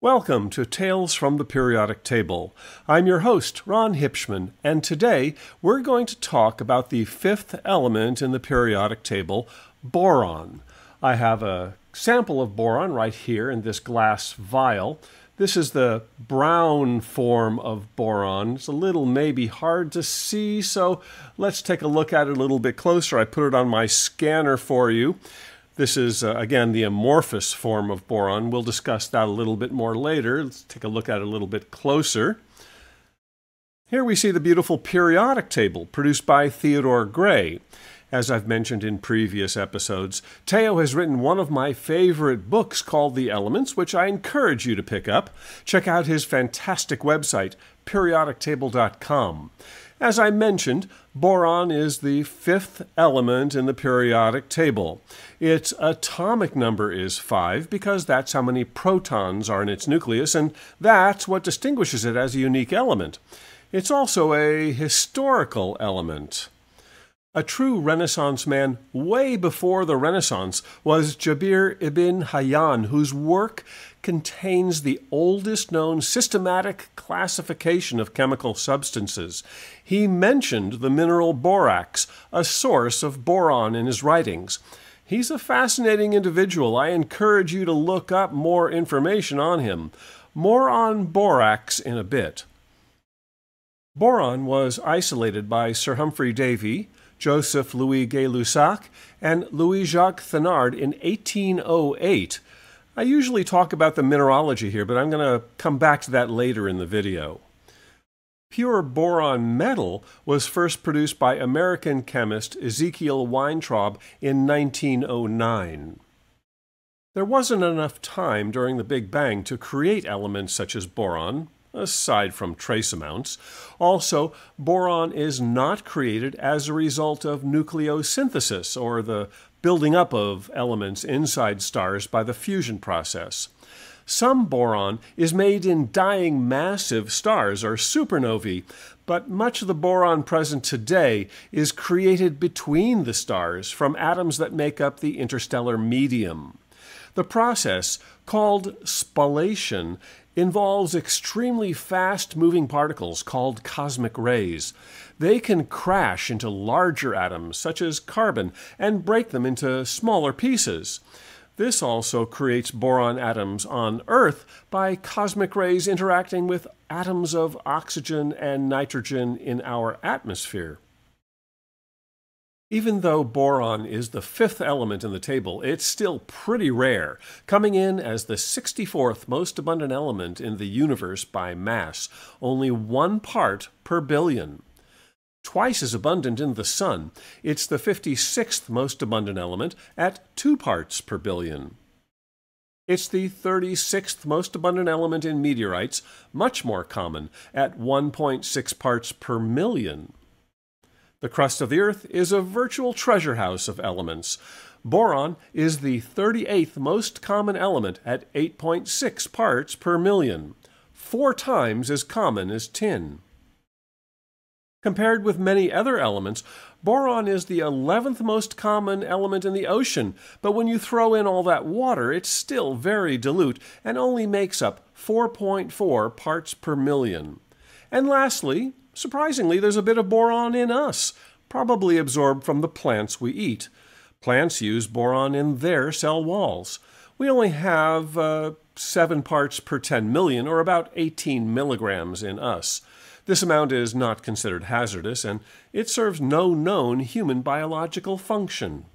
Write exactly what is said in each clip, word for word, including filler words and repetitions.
Welcome to Tales from the Periodic Table. I'm your host, Ron Hipschman, and today we're going to talk about the fifth element in the periodic table, boron. I have a sample of boron right here in this glass vial. This is the brown form of boron. It's a little maybe hard to see, so let's take a look at it a little bit closer. I put it on my scanner for you. This is, uh, again, the amorphous form of boron. We'll discuss that a little bit more later. Let's take a look at it a little bit closer. Here we see the beautiful periodic table produced by Theodore Gray. As I've mentioned in previous episodes, Theo has written one of my favorite books called The Elements, which I encourage you to pick up. Check out his fantastic website, periodic table dot com. As I mentioned, boron is the fifth element in the periodic table. Its atomic number is five because that's how many protons are in its nucleus, and that's what distinguishes it as a unique element. It's also a historical element. A true Renaissance man way before the Renaissance was Jabir ibn Hayyan, whose work contains the oldest known systematic classification of chemical substances. He mentioned the mineral borax, a source of boron, in his writings. He's a fascinating individual. I encourage you to look up more information on him. More on borax in a bit. Boron was isolated by Sir Humphry Davy, Joseph Louis Gay-Lussac, and Louis-Jacques Thénard in eighteen oh eight. I usually talk about the mineralogy here, but I'm going to come back to that later in the video. Pure boron metal was first produced by American chemist Ezekiel Weintraub in nineteen oh nine. There wasn't enough time during the Big Bang to create elements such as boron, aside from trace amounts. Also, boron is not created as a result of nucleosynthesis, or the building up of elements inside stars by the fusion process. Some boron is made in dying massive stars, or supernovae, but much of the boron present today is created between the stars from atoms that make up the interstellar medium. The process, called spallation, involves extremely fast-moving particles called cosmic rays. They can crash into larger atoms, such as carbon, and break them into smaller pieces. This also creates boron atoms on Earth by cosmic rays interacting with atoms of oxygen and nitrogen in our atmosphere. Even though boron is the fifth element in the table, it's still pretty rare, coming in as the sixty-fourth most abundant element in the universe by mass, only one part per billion. Twice as abundant in the Sun, it's the fifty-sixth most abundant element at two parts per billion. It's the thirty-sixth most abundant element in meteorites, much more common, at one point six parts per million. The crust of the Earth is a virtual treasure house of elements. Boron is the thirty-eighth most common element at eight point six parts per million, four times as common as tin. Compared with many other elements, boron is the eleventh most common element in the ocean, but when you throw in all that water, it's still very dilute and only makes up four point four parts per million. And lastly, surprisingly, there's a bit of boron in us, probably absorbed from the plants we eat. Plants use boron in their cell walls. We only have uh, seven parts per ten million, or about eighteen milligrams in us. This amount is not considered hazardous, and it serves no known human biological function.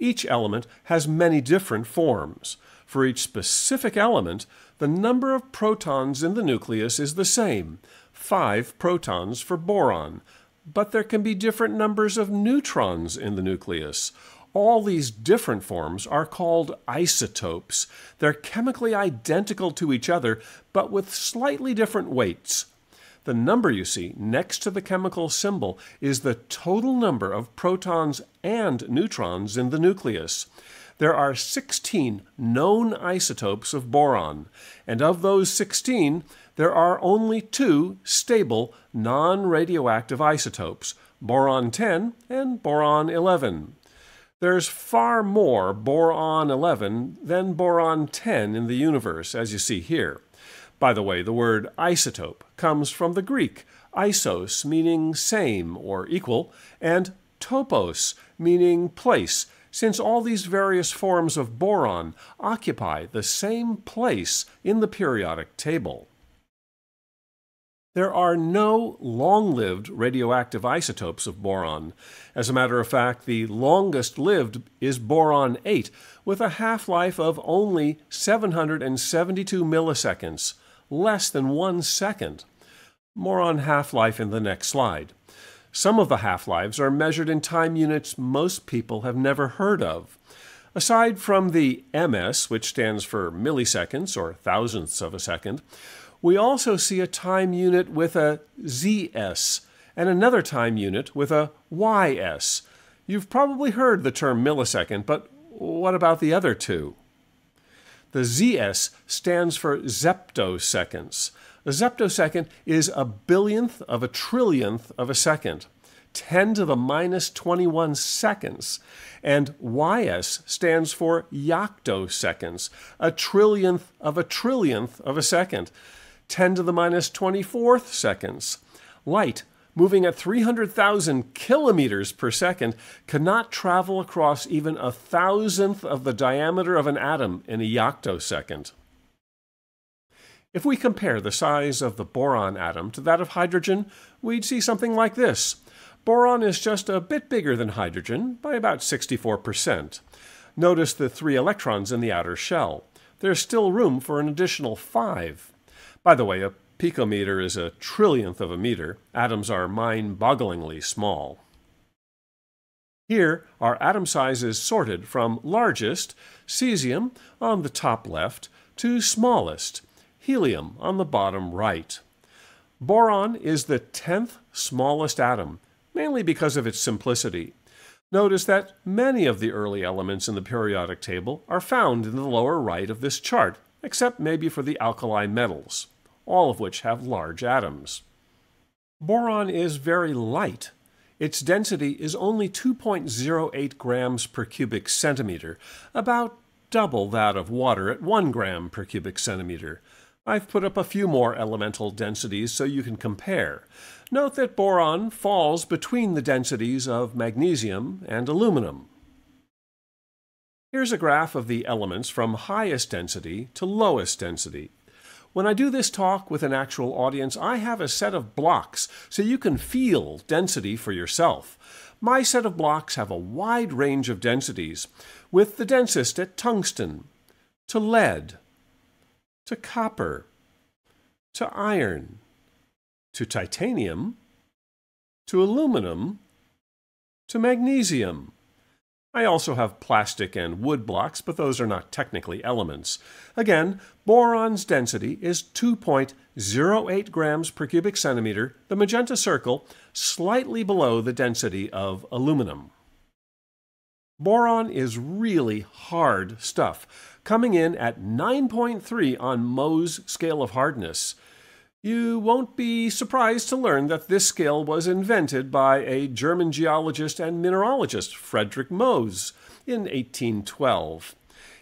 Each element has many different forms. For each specific element, the number of protons in the nucleus is the same. Five protons for boron, but there can be different numbers of neutrons in the nucleus. All these different forms are called isotopes. They're chemically identical to each other, but with slightly different weights. The number you see next to the chemical symbol is the total number of protons and neutrons in the nucleus. There are sixteen known isotopes of boron, and of those sixteen, there are only two stable, non-radioactive isotopes, boron ten and boron eleven. There's far more boron eleven than boron ten in the universe, as you see here. By the way, the word isotope comes from the Greek isos, meaning same or equal, and topos, meaning place, since all these various forms of boron occupy the same place in the periodic table. There are no long-lived radioactive isotopes of boron. As a matter of fact, the longest-lived is boron eight, with a half-life of only seven hundred seventy-two milliseconds, less than one second. More on half-life in the next slide. Some of the half-lives are measured in time units most people have never heard of. Aside from the M S, which stands for milliseconds, or thousandths of a second, we also see a time unit with a Z S and another time unit with a Y S. You've probably heard the term millisecond, but what about the other two? The Z S stands for zeptoseconds. A zeptosecond is a billionth of a trillionth of a second, ten to the minus twenty-one seconds. And Y S stands for yoctoseconds, a trillionth of a trillionth of a second, ten to the minus twenty-fourth seconds. Light, moving at three hundred thousand kilometers per second, cannot travel across even a thousandth of the diameter of an atom in a yoctosecond. If we compare the size of the boron atom to that of hydrogen, we'd see something like this. Boron is just a bit bigger than hydrogen, by about sixty-four percent. Notice the three electrons in the outer shell. There's still room for an additional five. By the way, a picometer is a trillionth of a meter. Atoms are mind-bogglingly small. Here are atom sizes sorted from largest, cesium, on the top left, to smallest, helium, on the bottom right. Boron is the tenth smallest atom, mainly because of its simplicity. Notice that many of the early elements in the periodic table are found in the lower right of this chart, except maybe for the alkali metals, all of which have large atoms. Boron is very light. Its density is only two point zero eight grams per cubic centimeter, about double that of water at one gram per cubic centimeter. I've put up a few more elemental densities so you can compare. Note that boron falls between the densities of magnesium and aluminum. Here's a graph of the elements from highest density to lowest density. When I do this talk with an actual audience, I have a set of blocks so you can feel density for yourself. My set of blocks have a wide range of densities, with the densest at tungsten, to lead, to copper, to iron, to titanium, to aluminum, to magnesium. I also have plastic and wood blocks, but those are not technically elements. Again, boron's density is two point zero eight grams per cubic centimeter, the magenta circle, slightly below the density of aluminum. Boron is really hard stuff, coming in at nine point three on Mohs scale of hardness. You won't be surprised to learn that this scale was invented by a German geologist and mineralogist, Friedrich Mohs, in eighteen twelve.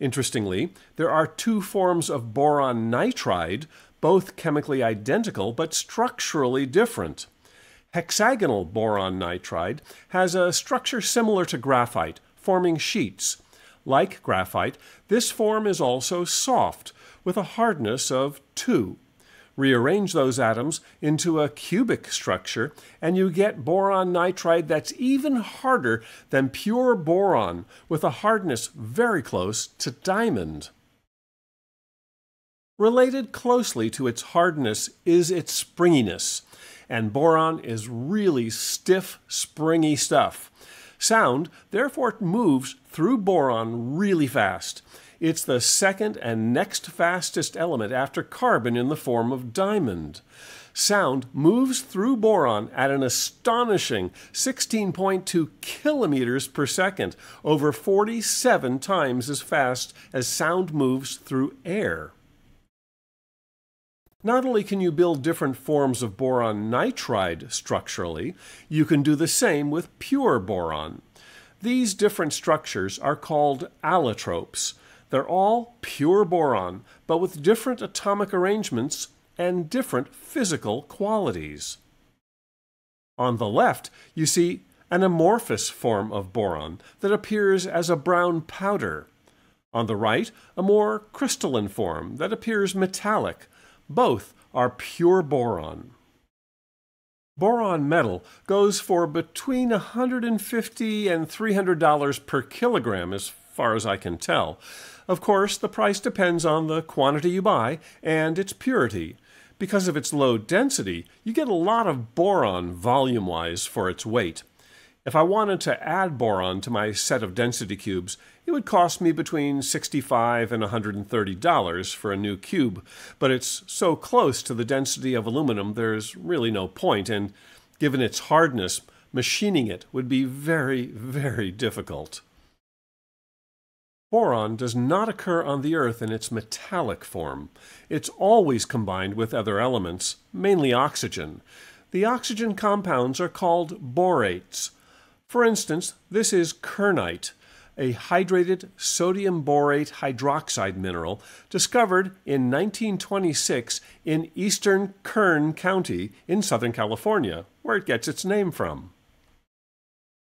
Interestingly, there are two forms of boron nitride, both chemically identical but structurally different. Hexagonal boron nitride has a structure similar to graphite, forming sheets. Like graphite, this form is also soft, with a hardness of two. Rearrange those atoms into a cubic structure, and you get boron nitride that's even harder than pure boron, with a hardness very close to diamond. Related closely to its hardness is its springiness, and boron is really stiff, springy stuff. Sound, therefore, moves through boron really fast. It's the second and next fastest element after carbon in the form of diamond. Sound moves through boron at an astonishing sixteen point two kilometers per second, over forty-seven times as fast as sound moves through air. Not only can you build different forms of boron nitride structurally, you can do the same with pure boron. These different structures are called allotropes. They're all pure boron, but with different atomic arrangements and different physical qualities. On the left, you see an amorphous form of boron that appears as a brown powder. On the right, a more crystalline form that appears metallic. Both are pure boron. Boron metal goes for between one hundred fifty dollars and three hundred dollars per kilogram, as far as I can tell. Of course, the price depends on the quantity you buy and its purity. Because of its low density, you get a lot of boron volume-wise for its weight. If I wanted to add boron to my set of density cubes, it would cost me between sixty-five dollars and one hundred thirty dollars for a new cube, but it's so close to the density of aluminum there's really no point, and given its hardness, machining it would be very, very difficult. Boron does not occur on the Earth in its metallic form. It's always combined with other elements, mainly oxygen. The oxygen compounds are called borates. For instance, this is kernite, a hydrated sodium borate hydroxide mineral discovered in nineteen twenty-six in eastern Kern County in Southern California, where it gets its name from.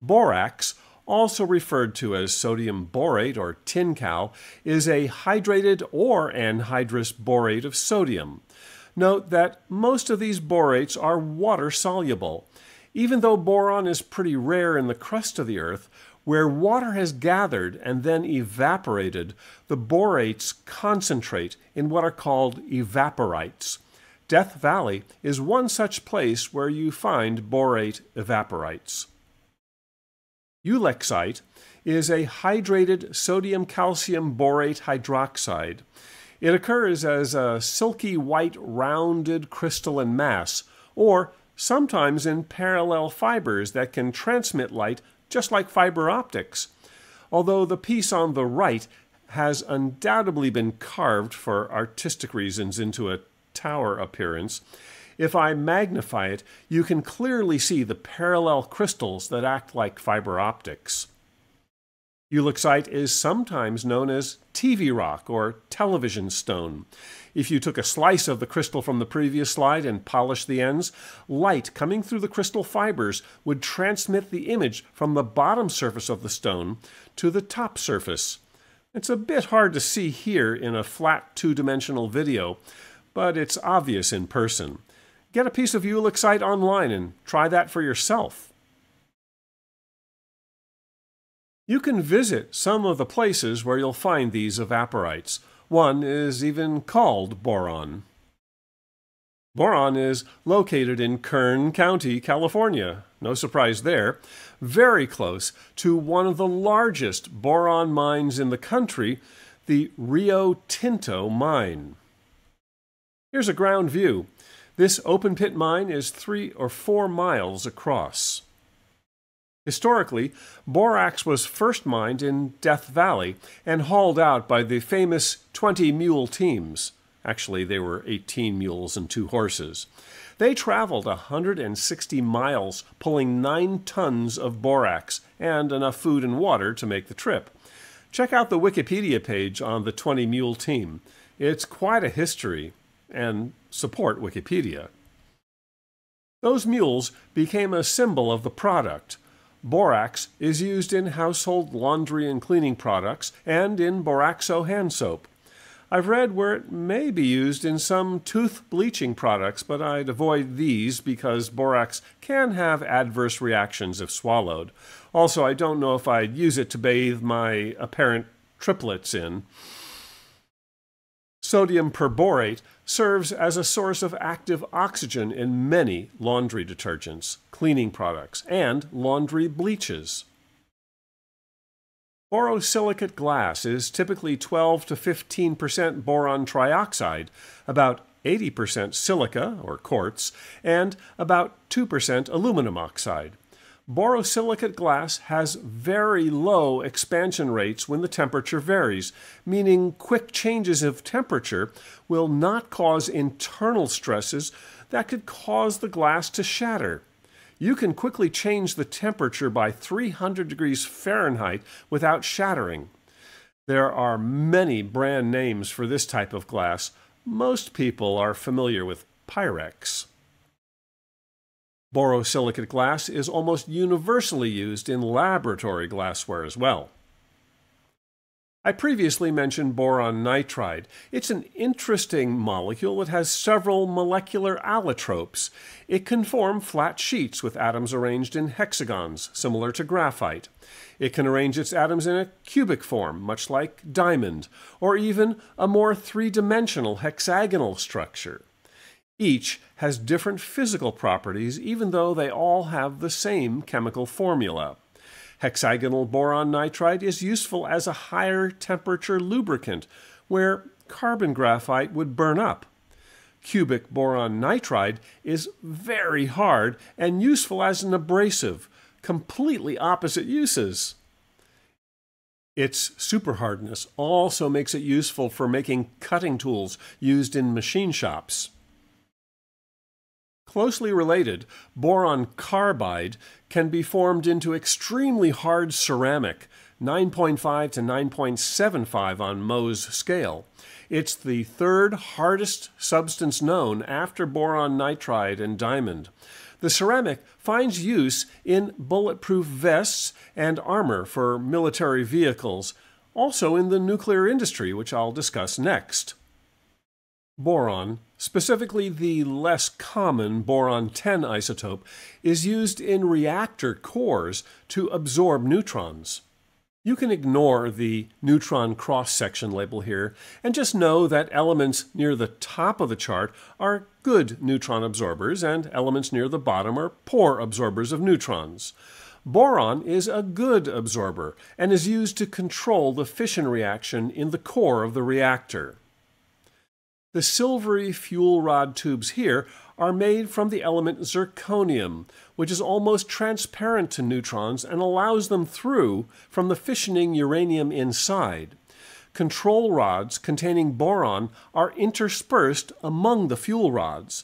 Borax, also referred to as sodium borate or tin cow, is a hydrated or anhydrous borate of sodium. Note that most of these borates are water-soluble. Even though boron is pretty rare in the crust of the Earth, where water has gathered and then evaporated, the borates concentrate in what are called evaporites. Death Valley is one such place where you find borate evaporites. Ulexite is a hydrated sodium-calcium borate hydroxide. It occurs as a silky white rounded crystalline mass, or sometimes in parallel fibers that can transmit light just like fiber optics, although the piece on the right has undoubtedly been carved for artistic reasons into a tower appearance. If I magnify it, you can clearly see the parallel crystals that act like fiber optics. Ulexite is sometimes known as T V rock or television stone. If you took a slice of the crystal from the previous slide and polished the ends, light coming through the crystal fibers would transmit the image from the bottom surface of the stone to the top surface. It's a bit hard to see here in a flat two-dimensional video, but it's obvious in person. Get a piece of ulexite online and try that for yourself. You can visit some of the places where you'll find these evaporites. One is even called Boron. Boron is located in Kern County, California. No surprise there. Very close to one of the largest boron mines in the country, the Rio Tinto mine. Here's a ground view. This open pit mine is three or four miles across. Historically, borax was first mined in Death Valley and hauled out by the famous twenty mule teams. Actually, they were eighteen mules and two horses. They traveled one hundred sixty miles, pulling nine tons of borax and enough food and water to make the trip. Check out the Wikipedia page on the twenty mule team. It's quite a history, and support Wikipedia. Those mules became a symbol of the product. Borax is used in household laundry and cleaning products and in Boraxo hand soap. I've read where it may be used in some tooth bleaching products, but I'd avoid these because borax can have adverse reactions if swallowed. Also, I don't know if I'd use it to bathe my apparent triplets in. Sodium perborate serves as a source of active oxygen in many laundry detergents, cleaning products, and laundry bleaches. Borosilicate glass is typically twelve to fifteen percent boron trioxide, about eighty percent silica or quartz, and about two percent aluminum oxide. Borosilicate glass has very low expansion rates when the temperature varies, meaning quick changes of temperature will not cause internal stresses that could cause the glass to shatter. you can quickly change the temperature by three hundred degrees Fahrenheit without shattering. There are many brand names for this type of glass. Most people are familiar with Pyrex. Borosilicate glass is almost universally used in laboratory glassware as well. I previously mentioned boron nitride. It's an interesting molecule that has several molecular allotropes. It can form flat sheets with atoms arranged in hexagons, similar to graphite. It can arrange its atoms in a cubic form, much like diamond, or even a more three-dimensional hexagonal structure. Each has different physical properties, even though they all have the same chemical formula. Hexagonal boron nitride is useful as a higher temperature lubricant, where carbon graphite would burn up. Cubic boron nitride is very hard and useful as an abrasive, completely opposite uses. Its superhardness also makes it useful for making cutting tools used in machine shops. Closely related, boron carbide can be formed into extremely hard ceramic, nine point five to nine point seven five on Mohs scale. It's the third hardest substance known after boron nitride and diamond. The ceramic finds use in bulletproof vests and armor for military vehicles, also in the nuclear industry, which I'll discuss next. Boron, specifically the less common boron ten isotope, is used in reactor cores to absorb neutrons. You can ignore the neutron cross-section label here and just know that elements near the top of the chart are good neutron absorbers and elements near the bottom are poor absorbers of neutrons. Boron is a good absorber and is used to control the fission reaction in the core of the reactor. The silvery fuel rod tubes here are made from the element zirconium, which is almost transparent to neutrons and allows them through from the fissioning uranium inside. Control rods containing boron are interspersed among the fuel rods.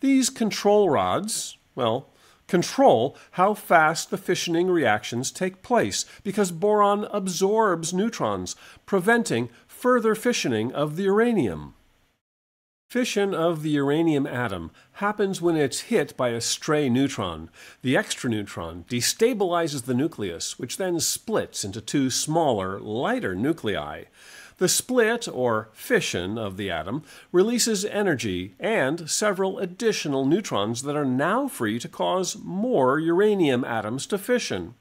These control rods, well, control how fast the fissioning reactions take place because boron absorbs neutrons, preventing further fissioning of the uranium. Fission of the uranium atom happens when it's hit by a stray neutron. The extra neutron destabilizes the nucleus, which then splits into two smaller, lighter nuclei. The split, or fission, of the atom releases energy and several additional neutrons that are now free to cause more uranium atoms to fission.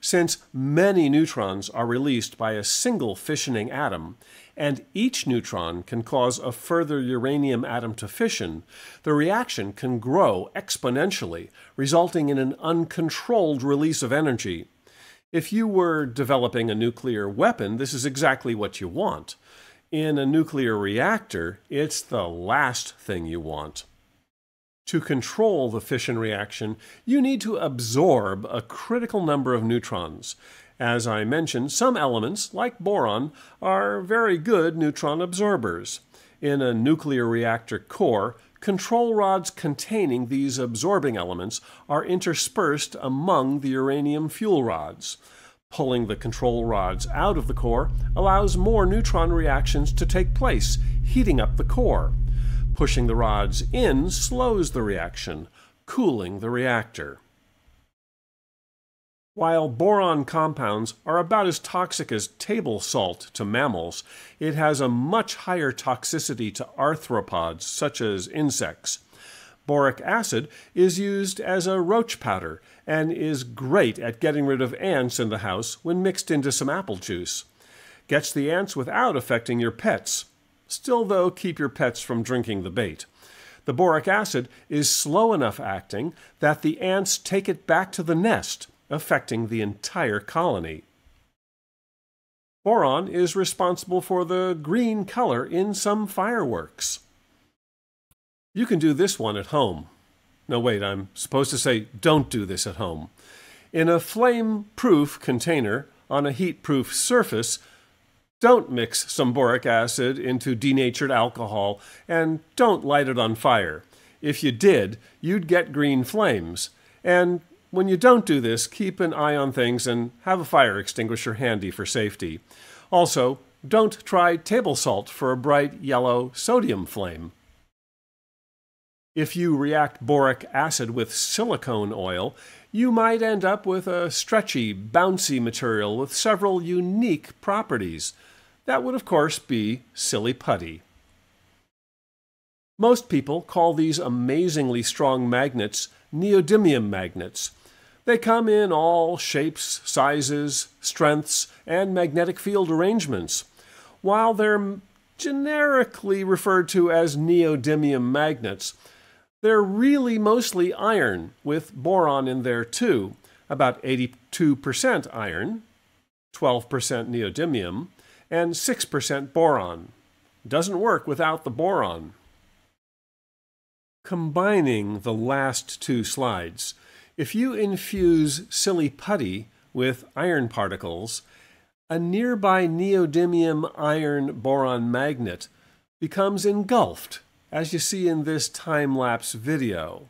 Since many neutrons are released by a single fissioning atom, and each neutron can cause a further uranium atom to fission, the reaction can grow exponentially, resulting in an uncontrolled release of energy. If you were developing a nuclear weapon, this is exactly what you want. In a nuclear reactor, it's the last thing you want. To control the fission reaction, you need to absorb a critical number of neutrons. As I mentioned, some elements, like boron, are very good neutron absorbers. In a nuclear reactor core, control rods containing these absorbing elements are interspersed among the uranium fuel rods. Pulling the control rods out of the core allows more neutron reactions to take place, heating up the core. Pushing the rods in slows the reaction, cooling the reactor. While boron compounds are about as toxic as table salt to mammals, it has a much higher toxicity to arthropods, such as insects. Boric acid is used as a roach powder and is great at getting rid of ants in the house when mixed into some apple juice. Gets the ants without affecting your pets. Still, though, keep your pets from drinking the bait. The boric acid is slow enough acting that the ants take it back to the nest, affecting the entire colony. Boron is responsible for the green color in some fireworks. You can do this one at home. No, wait, I'm supposed to say don't do this at home. In a flame-proof container on a heat-proof surface, don't mix some boric acid into denatured alcohol and don't light it on fire. If you did, you'd get green flames. And when you don't do this, keep an eye on things and have a fire extinguisher handy for safety. Also, don't try table salt for a bright yellow sodium flame. If you react boric acid with silicone oil, you might end up with a stretchy, bouncy material with several unique properties. That would, of course, be silly putty. Most people call these amazingly strong magnets neodymium magnets. They come in all shapes, sizes, strengths, and magnetic field arrangements. While they're generically referred to as neodymium magnets, they're really mostly iron, with boron in there too, about eighty-two percent iron, twelve percent neodymium, and six percent boron. Doesn't work without the boron. Combining the last two slides, if you infuse silly putty with iron particles, a nearby neodymium iron boron magnet becomes engulfed, as you see in this time-lapse video.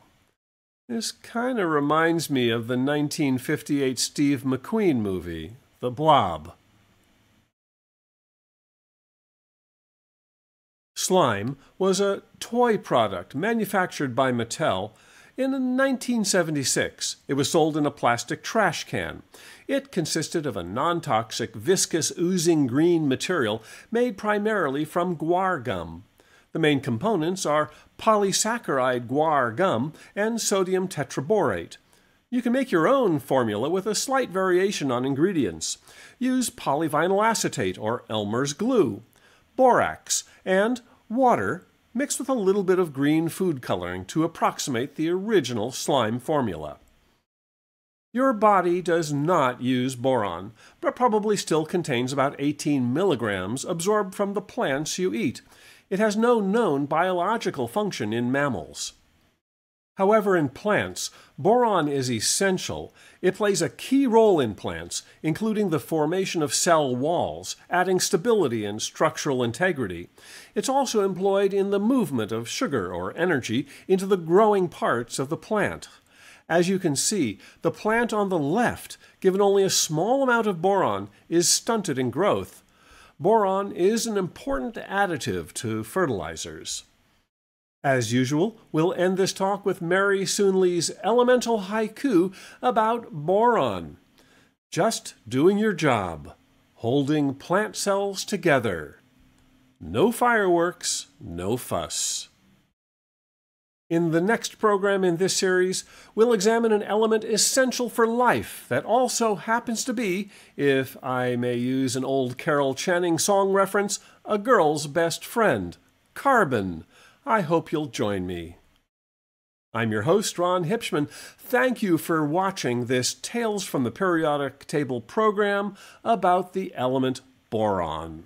This kind of reminds me of the nineteen fifty-eight Steve McQueen movie, The Blob. Slime was a toy product manufactured by Mattel in nineteen seventy-six. It was sold in a plastic trash can. It consisted of a non-toxic, viscous, oozing green material made primarily from guar gum. The main components are polysaccharide guar gum and sodium tetraborate. You can make your own formula with a slight variation on ingredients. Use polyvinyl acetate or Elmer's glue, borax, and water mixed with a little bit of green food coloring to approximate the original slime formula. Your body does not use boron, but probably still contains about eighteen milligrams absorbed from the plants you eat. It has no known biological function in mammals. However, in plants, boron is essential. It plays a key role in plants, including the formation of cell walls, adding stability and structural integrity. It's also employed in the movement of sugar or energy into the growing parts of the plant. As you can see, the plant on the left, given only a small amount of boron, is stunted in growth. Boron is an important additive to fertilizers. As usual, we'll end this talk with Mary Soonley's elemental haiku about boron. Just doing your job, holding plant cells together. No fireworks, no fuss. In the next program in this series, we'll examine an element essential for life that also happens to be, if I may use an old Carol Channing song reference, a girl's best friend, carbon. I hope you'll join me. I'm your host, Ron Hipschman. Thank you for watching this Tales from the Periodic Table program about the element boron.